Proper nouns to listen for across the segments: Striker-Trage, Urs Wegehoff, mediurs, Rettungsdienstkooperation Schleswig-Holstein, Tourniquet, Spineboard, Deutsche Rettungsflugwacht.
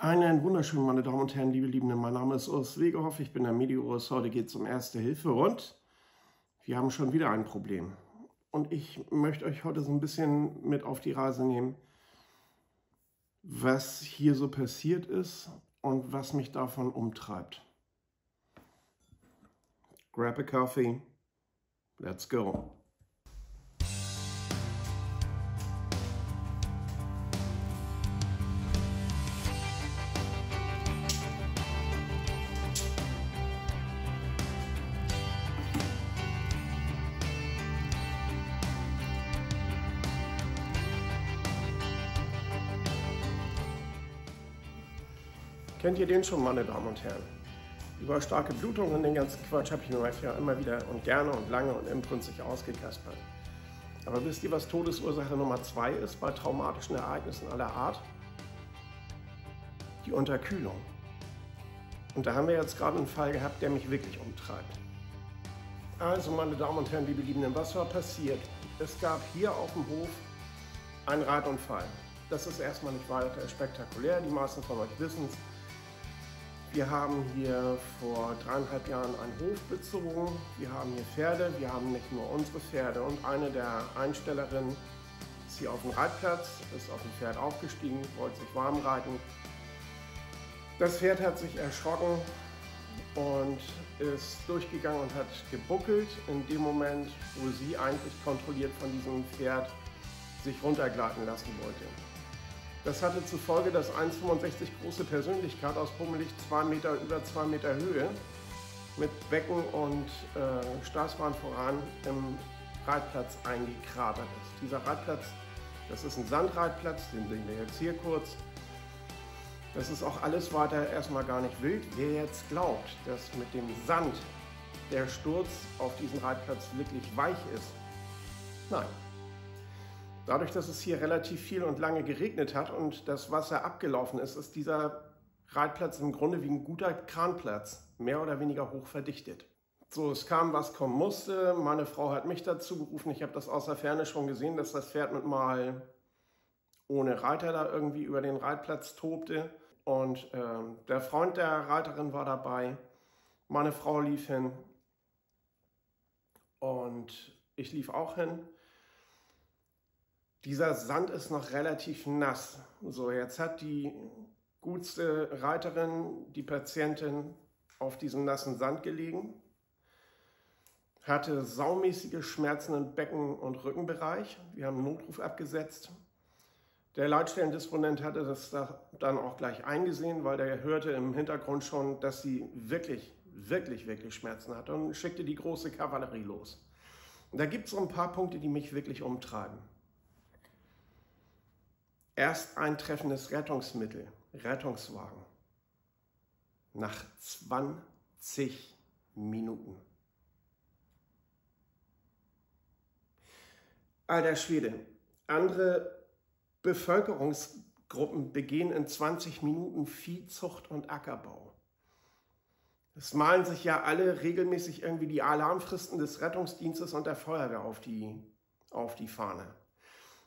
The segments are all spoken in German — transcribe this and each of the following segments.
Einen wunderschönen, meine Damen und Herren, liebe Liebenden, mein Name ist Urs Wegehoff, ich bin der Mediurs. Heute geht es um Erste Hilfe und wir haben schon wieder ein Problem. Und ich möchte euch heute so ein bisschen mit auf die Reise nehmen, was hier so passiert ist und was mich davon umtreibt. Grab a coffee, let's go. Kennt ihr den schon, meine Damen und Herren? Über starke Blutungen und den ganzen Quatsch habe ich mir ja immer wieder und gerne und lange und inbrünstig ausgekaspert. Aber wisst ihr, was Todesursache Nummer 2 ist bei traumatischen Ereignissen aller Art? Die Unterkühlung. Und da haben wir jetzt gerade einen Fall gehabt, der mich wirklich umtreibt. Also, meine Damen und Herren, liebe Liebenden, was war passiert? Es gab hier auf dem Hof einen Reitunfall. Das ist erstmal nicht weiter spektakulär, die meisten von euch wissen es. Wir haben hier vor 3,5 Jahren einen Hof bezogen, wir haben hier Pferde, wir haben nicht nur unsere Pferde und eine der Einstellerinnen ist hier auf dem Reitplatz, ist auf dem Pferd aufgestiegen, wollte sich warm reiten. Das Pferd hat sich erschrocken und ist durchgegangen und hat gebuckelt in dem Moment, wo sie eigentlich kontrolliert von diesem Pferd sich runtergleiten lassen wollte. Das hatte zur Folge, dass 1,65 große Persönlichkeit aus bummelig über 2 Meter Höhe mit Becken und Straßenbahn voran im Reitplatz eingekratert ist. Dieser Reitplatz, das ist ein Sandreitplatz, den sehen wir jetzt hier kurz. Das ist auch alles weiter erstmal gar nicht wild. Wer jetzt glaubt, dass mit dem Sand der Sturz auf diesen Reitplatz wirklich weich ist, nein. Dadurch, dass es hier relativ viel und lange geregnet hat und das Wasser abgelaufen ist, ist dieser Reitplatz im Grunde wie ein guter Kranplatz, mehr oder weniger hoch verdichtet. So, es kam, was kommen musste. Meine Frau hat mich dazu gerufen. Ich habe das aus der Ferne schon gesehen, dass das Pferd mit mal ohne Reiter da irgendwie über den Reitplatz tobte. Und der Freund der Reiterin war dabei. Meine Frau lief hin und ich lief auch hin. Dieser Sand ist noch relativ nass. So, jetzt hat die gute Reiterin, die Patientin, auf diesem nassen Sand gelegen, hatte saumäßige Schmerzen im Becken- und Rückenbereich. Wir haben einen Notruf abgesetzt. Der Leitstellendisponent hatte das dann auch gleich eingesehen, weil der hörte im Hintergrund schon, dass sie wirklich Schmerzen hatte und schickte die große Kavallerie los. Und da gibt es so ein paar Punkte, die mich wirklich umtreiben. Erst eintreffendes Rettungsmittel, Rettungswagen, nach 20 Minuten. Alter Schwede, andere Bevölkerungsgruppen begehen in 20 Minuten Viehzucht und Ackerbau. Es malen sich ja alle regelmäßig irgendwie die Alarmfristen des Rettungsdienstes und der Feuerwehr auf die Fahne.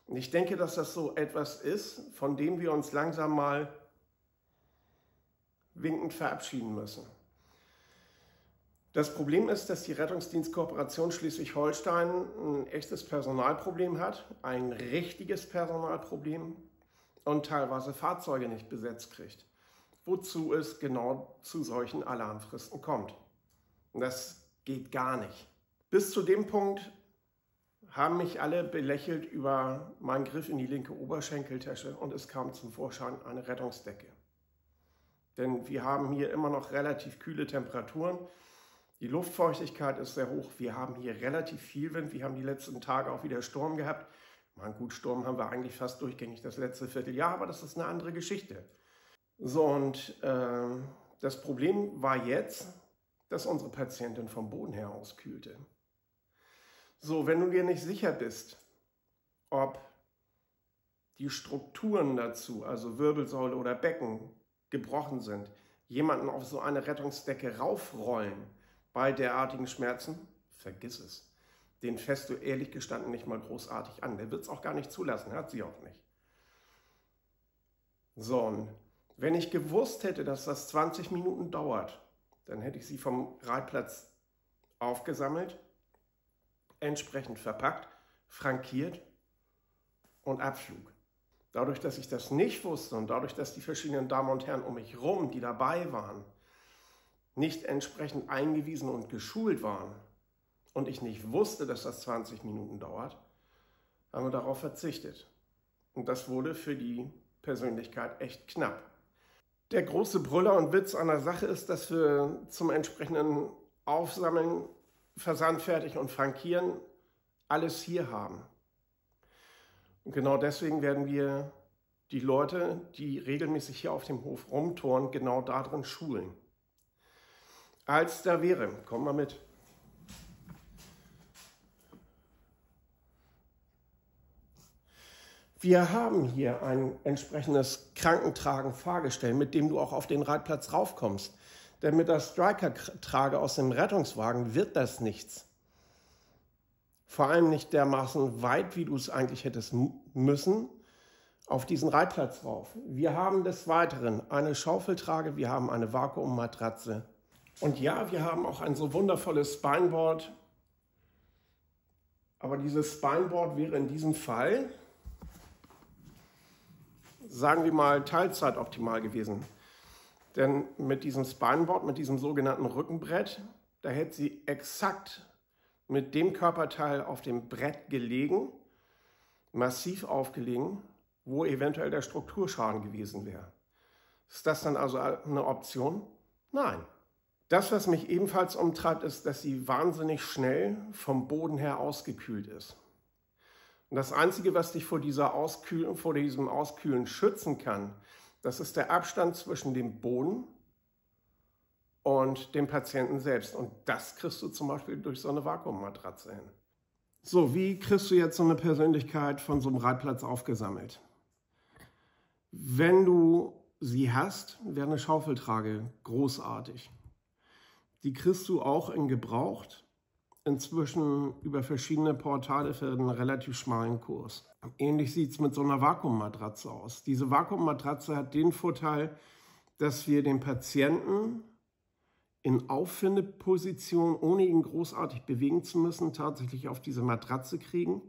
Und ich denke, dass das so etwas ist, von dem wir uns langsam mal winkend verabschieden müssen. Das Problem ist, dass die Rettungsdienstkooperation Schleswig-Holstein ein echtes Personalproblem hat, ein richtiges Personalproblem und teilweise Fahrzeuge nicht besetzt kriegt, wozu es genau zu solchen Alarmfristen kommt. Und das geht gar nicht. Bis zu dem Punkt haben mich alle belächelt über meinen Griff in die linke Oberschenkeltasche und es kam zum Vorschein eine Rettungsdecke. Denn wir haben hier immer noch relativ kühle Temperaturen, die Luftfeuchtigkeit ist sehr hoch, wir haben hier relativ viel Wind, wir haben die letzten Tage auch wieder Sturm gehabt. Man, gut, Sturm haben wir eigentlich fast durchgängig das letzte Vierteljahr, aber das ist eine andere Geschichte. So, und das Problem war jetzt, dass unsere Patientin vom Boden her aus kühlte. So, wenn du dir nicht sicher bist, ob die Strukturen dazu, also Wirbelsäule oder Becken, gebrochen sind, jemanden auf so eine Rettungsdecke raufrollen bei derartigen Schmerzen, vergiss es. Den fährst du ehrlich gestanden nicht mal großartig an. Der wird es auch gar nicht zulassen, hat sie auch nicht. So, und Wenn ich gewusst hätte, dass das 20 Minuten dauert, dann hätte ich sie vom Reitplatz aufgesammelt, entsprechend verpackt, frankiert und Abflug. Dadurch, dass ich das nicht wusste und dadurch, dass die verschiedenen Damen und Herren um mich herum, die dabei waren, nicht entsprechend eingewiesen und geschult waren und ich nicht wusste, dass das 20 Minuten dauert, haben wir darauf verzichtet. Und das wurde für die Persönlichkeit echt knapp. Der große Brüller und Witz an der Sache ist, dass wir zum entsprechenden Aufsammeln, Versandfertig und Frankieren alles hier haben. Und genau deswegen werden wir die Leute, die regelmäßig hier auf dem Hof rumtouren, genau darin schulen. Als da wäre, komm mal mit. Wir haben hier ein entsprechendes Krankentragen-Fahrgestell, mit dem du auch auf den Reitplatz raufkommst. Denn mit der Striker-Trage aus dem Rettungswagen wird das nichts. Vor allem nicht dermaßen weit, wie du es eigentlich hättest müssen, auf diesen Reitplatz rauf. Wir haben des Weiteren eine Schaufeltrage, wir haben eine Vakuummatratze. Und ja, wir haben auch ein so wundervolles Spineboard. Aber dieses Spineboard wäre in diesem Fall, sagen wir mal, teilzeitoptimal gewesen. Denn mit diesem Spineboard, mit diesem sogenannten Rückenbrett, da hätte sie exakt mit dem Körperteil auf dem Brett gelegen, massiv aufgelegen, wo eventuell der Strukturschaden gewesen wäre. Ist das dann also eine Option? Nein. Das, was mich ebenfalls umtreibt, ist, dass sie wahnsinnig schnell vom Boden her ausgekühlt ist. Und das Einzige, was dich vor diesem Auskühlen schützen kann, das ist der Abstand zwischen dem Boden und dem Patienten selbst. Und das kriegst du zum Beispiel durch so eine Vakuummatratze hin. So, wie kriegst du jetzt so eine Persönlichkeit von so einem Reitplatz aufgesammelt? Wenn du sie hast, wäre eine Schaufeltrage großartig. Die kriegst du auch in gebraucht. Inzwischen über verschiedene Portale für einen relativ schmalen Kurs. Ähnlich sieht es mit so einer Vakuummatratze aus. Diese Vakuummatratze hat den Vorteil, dass wir den Patienten in Auffindeposition, ohne ihn großartig bewegen zu müssen, tatsächlich auf diese Matratze kriegen.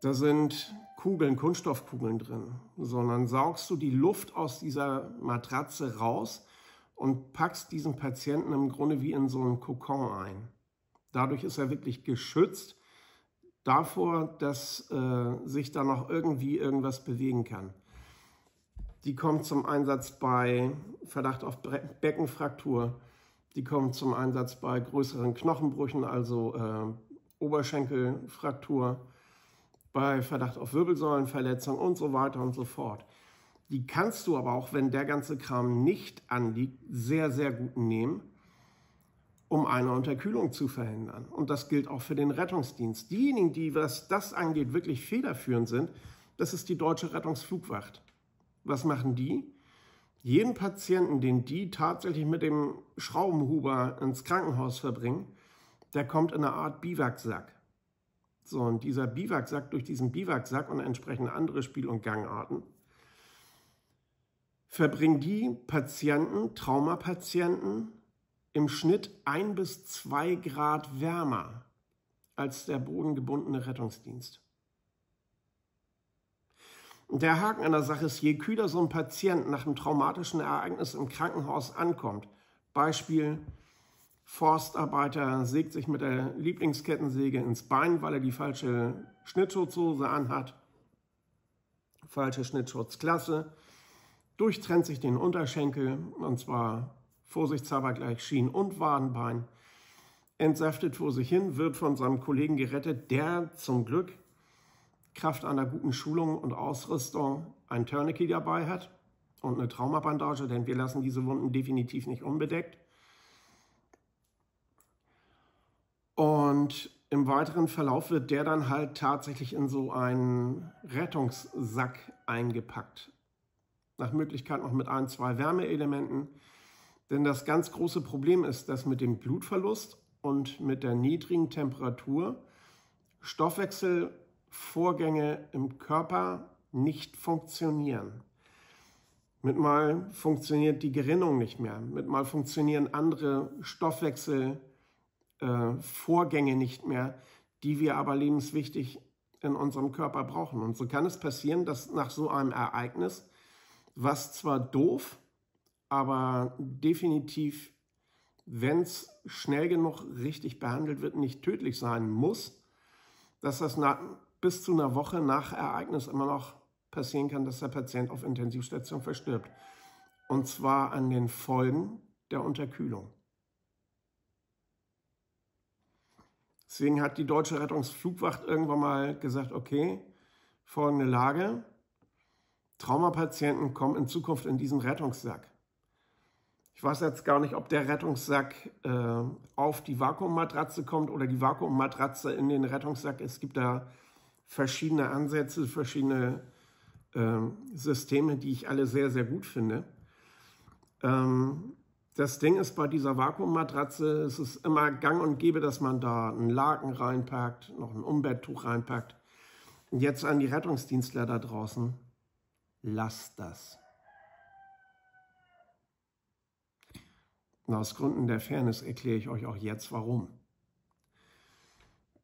Da sind Kugeln, Kunststoffkugeln drin, sondern saugst du die Luft aus dieser Matratze raus und packst diesen Patienten im Grunde wie in so einen Kokon ein. Dadurch ist er wirklich geschützt davor, dass sich da noch irgendwie irgendwas bewegen kann. Die kommt zum Einsatz bei Verdacht auf Beckenfraktur. Die kommt zum Einsatz bei größeren Knochenbrüchen, also Oberschenkelfraktur, bei Verdacht auf Wirbelsäulenverletzung und so weiter und so fort. Die kannst du aber auch, wenn der ganze Kram nicht anliegt, sehr, sehr gut nehmen, um eine Unterkühlung zu verhindern. Und das gilt auch für den Rettungsdienst. Diejenigen, die, was das angeht, wirklich federführend sind, das ist die Deutsche Rettungsflugwacht. Was machen die? Jeden Patienten, den die tatsächlich mit dem Schraubenhuber ins Krankenhaus verbringen, der kommt in eine Art Biwaksack. So, und dieser Biwaksack, durch diesen Biwaksack und entsprechend andere Spiel- und Gangarten, verbringen die Patienten, Traumapatienten, im Schnitt 1 bis 2 Grad wärmer als der bodengebundene Rettungsdienst. Und der Haken an der Sache ist, je kühler so ein Patient nach einem traumatischen Ereignis im Krankenhaus ankommt, Beispiel, Forstarbeiter sägt sich mit der Lieblingskettensäge ins Bein, weil er die falsche Schnittschutzhose anhat, falsche Schnittschutzklasse, durchtrennt sich den Unterschenkel, und zwar vorsichtshalber gleich Schien- und Wadenbein, entsaftet vor sich hin, wird von seinem Kollegen gerettet, der zum Glück Kraft einer guten Schulung und Ausrüstung ein Tourniquet dabei hat und eine Traumabandage, denn wir lassen diese Wunden definitiv nicht unbedeckt. Und im weiteren Verlauf wird der dann halt tatsächlich in so einen Rettungssack eingepackt. Nach Möglichkeit noch mit 1, 2 Wärmeelementen. Denn das ganz große Problem ist, dass mit dem Blutverlust und mit der niedrigen Temperatur Stoffwechselvorgänge im Körper nicht funktionieren. Mitmal funktioniert die Gerinnung nicht mehr. Mitmal funktionieren andere Stoffwechselvorgänge nicht mehr, die wir aber lebenswichtig in unserem Körper brauchen. Und so kann es passieren, dass nach so einem Ereignis, was zwar doof, aber definitiv, wenn es schnell genug richtig behandelt wird, nicht tödlich sein muss, dass das bis zu einer Woche nach Ereignis immer noch passieren kann, dass der Patient auf Intensivstation verstirbt. Und zwar an den Folgen der Unterkühlung. Deswegen hat die Deutsche Rettungsflugwacht irgendwann mal gesagt, okay, folgende Lage, Traumapatienten kommen in Zukunft in diesen Rettungssack. Ich weiß jetzt gar nicht, ob der Rettungssack auf die Vakuummatratze kommt oder die Vakuummatratze in den Rettungssack. Es gibt da verschiedene Ansätze, verschiedene Systeme, die ich alle sehr, sehr gut finde. Das Ding ist, bei dieser Vakuummatratze, es ist immer gang und gäbe, dass man da einen Laken reinpackt, noch ein Umbetttuch reinpackt. Und jetzt an die Rettungsdienstler da draußen, lasst das. Und aus Gründen der Fairness erkläre ich euch auch jetzt, warum.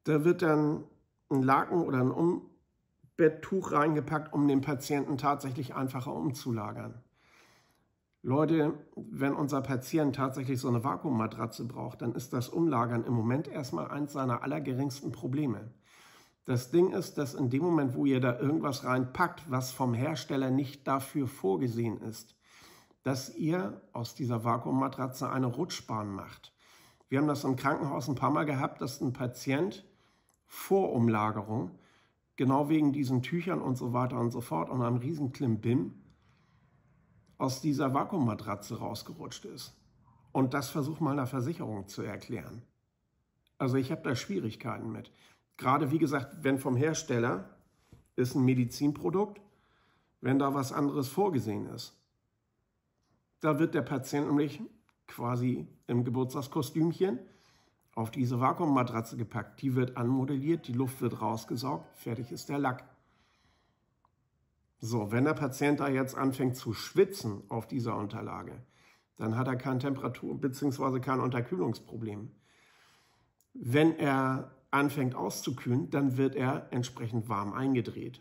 Da wird dann ein Laken oder ein Umbetttuch reingepackt, um den Patienten tatsächlich einfacher umzulagern. Leute, wenn unser Patient tatsächlich so eine Vakuummatratze braucht, dann ist das Umlagern im Moment erstmal eins seiner allergeringsten Probleme. Das Ding ist, dass in dem Moment, wo ihr da irgendwas reinpackt, was vom Hersteller nicht dafür vorgesehen ist, dass ihr aus dieser Vakuummatratze eine Rutschbahn macht. Wir haben das im Krankenhaus ein paar Mal gehabt, dass ein Patient vor Umlagerung, genau wegen diesen Tüchern und so weiter und so fort und einem riesen Klimbim, aus dieser Vakuummatratze rausgerutscht ist. Und das versuche mal einer Versicherung zu erklären. Also ich habe da Schwierigkeiten mit. Gerade wie gesagt, wenn vom Hersteller ist ein Medizinprodukt, wenn da was anderes vorgesehen ist. Da wird der Patient nämlich quasi im Geburtstagskostümchen auf diese Vakuummatratze gepackt. Die wird anmodelliert, die Luft wird rausgesaugt, fertig ist der Lack. So, wenn der Patient da jetzt anfängt zu schwitzen auf dieser Unterlage, dann hat er kein Temperatur- bzw. kein Unterkühlungsproblem. Wenn er anfängt auszukühlen, dann wird er entsprechend warm eingedreht.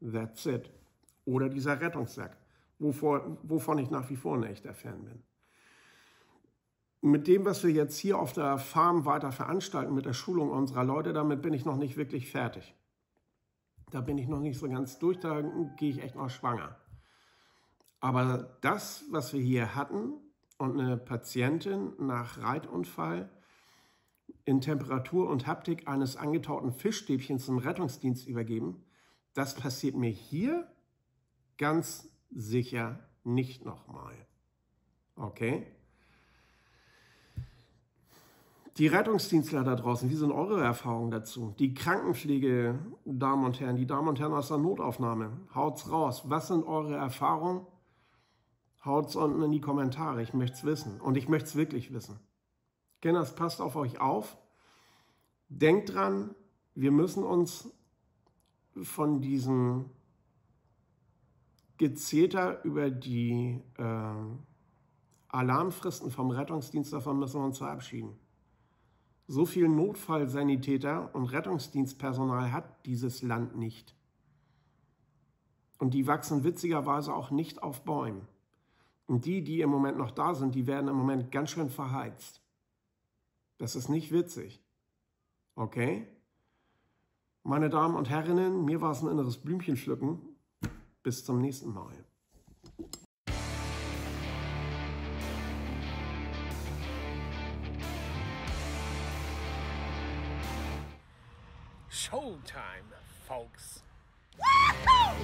That's it. Oder dieser Rettungssack, wovon ich nach wie vor ein echter Fan bin. Mit dem, was wir jetzt hier auf der Farm weiter veranstalten, mit der Schulung unserer Leute, damit bin ich noch nicht wirklich fertig. Da bin ich noch nicht so ganz durch, da gehe ich echt noch schwanger. Aber das, was wir hier hatten und eine Patientin nach Reitunfall in Temperatur und Haptik eines angetauten Fischstäbchens zum Rettungsdienst übergeben, das passiert mir hier ganz sicher nicht nochmal. Okay? Die Rettungsdienstler da draußen, wie sind eure Erfahrungen dazu? Die Krankenpflege, Damen und Herren, die Damen und Herren aus der Notaufnahme, haut's raus. Was sind eure Erfahrungen? Haut's unten in die Kommentare, ich möchte es wissen. Und ich möchte es wirklich wissen. Kinders, passt auf euch auf. Denkt dran, wir müssen uns von diesem Gezeter über die Alarmfristen vom Rettungsdienst, davon müssen wir uns verabschieden. So viel Notfallsanitäter und Rettungsdienstpersonal hat dieses Land nicht. Und die wachsen witzigerweise auch nicht auf Bäumen. Und die, die im Moment noch da sind, die werden im Moment ganz schön verheizt. Das ist nicht witzig. Okay? Meine Damen und Herren, mir war es ein inneres Blümchen pflücken. Bis zum nächsten Mal. Showtime, folks. Woohoo!